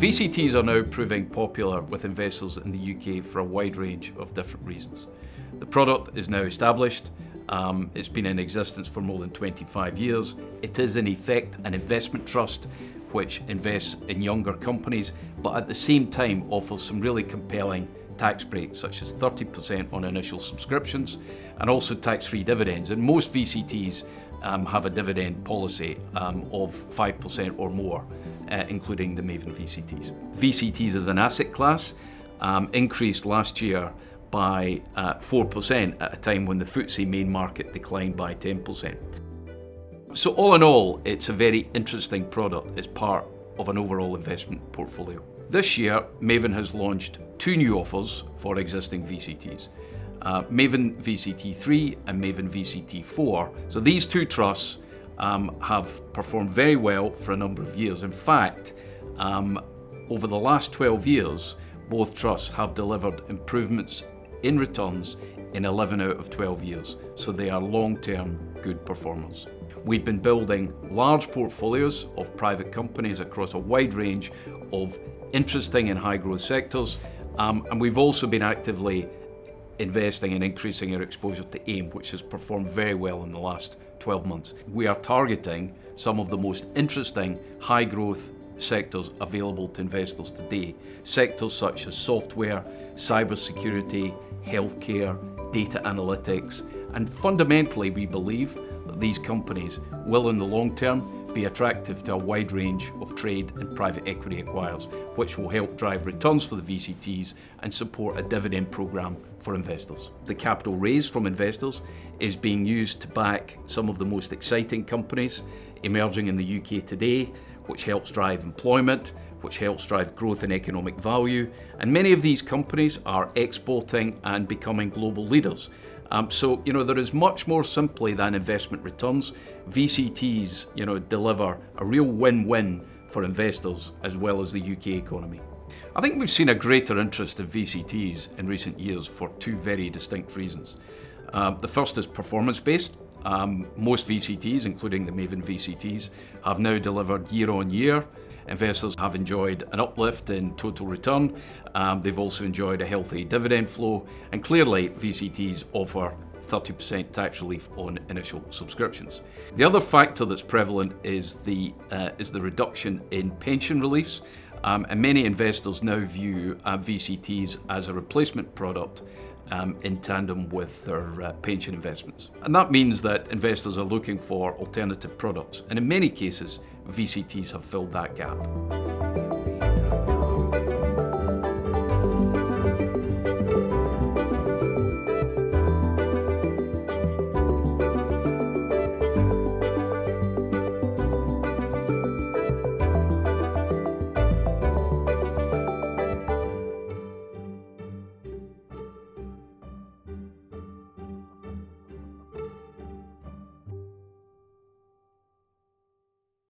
VCTs are now proving popular with investors in the UK for a wide range of different reasons. The product is now established, it's been in existence for more than 25 years. It is in effect an investment trust which invests in younger companies, but at the same time offers some really compelling tax breaks, such as 30% on initial subscriptions and also tax-free dividends. And most VCTs have a dividend policy of 5% or more, including the Maven VCTs. VCTs as an asset class increased last year by 4% at a time when the FTSE main market declined by 10%. So all in all, it's a very interesting product as part of an overall investment portfolio. This year, Maven has launched two new offers for existing VCTs, Maven VCT3 and Maven VCT4. So these two trusts have performed very well for a number of years. In fact, over the last 12 years, both trusts have delivered improvements in returns in 11 out of 12 years, so they are long-term good performers. We've been building large portfolios of private companies across a wide range of interesting and high-growth sectors, and we've also been actively investing and increasing our exposure to AIM, which has performed very well in the last 12 months. We are targeting some of the most interesting high-growth sectors available to investors today. Sectors such as software, cybersecurity, healthcare, data analytics, and fundamentally we believe that these companies will in the long term be attractive to a wide range of trade and private equity acquirers, which will help drive returns for the VCTs and support a dividend programme for investors. The capital raised from investors is being used to back some of the most exciting companies emerging in the UK today, which helps drive employment, which helps drive growth in economic value. And many of these companies are exporting and becoming global leaders. So, you know, there is much more simply than investment returns. VCTs, you know, deliver a real win-win for investors as well as the UK economy. I think we've seen a greater interest in VCTs in recent years for two very distinct reasons. The first is performance-based. Most VCTs, including the Maven VCTs, have now delivered year on year. Investors have enjoyed an uplift in total return. They've also enjoyed a healthy dividend flow, and clearly VCTs offer 30% tax relief on initial subscriptions. The other factor that's prevalent is the reduction in pension reliefs, and many investors now view VCTs as a replacement product in tandem with their pension investments. And that means that investors are looking for alternative products, and in many cases, VCTs have filled that gap.